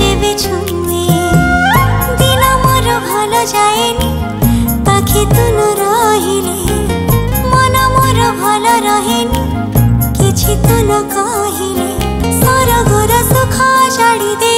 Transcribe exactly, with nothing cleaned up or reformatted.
आसिबि छुए दिन मोर भलो जाएनी पाखी तू न रहिले मन मोर भलो रहेनी किछि तू न कहिले सरगोर सुख जाड़ी दे।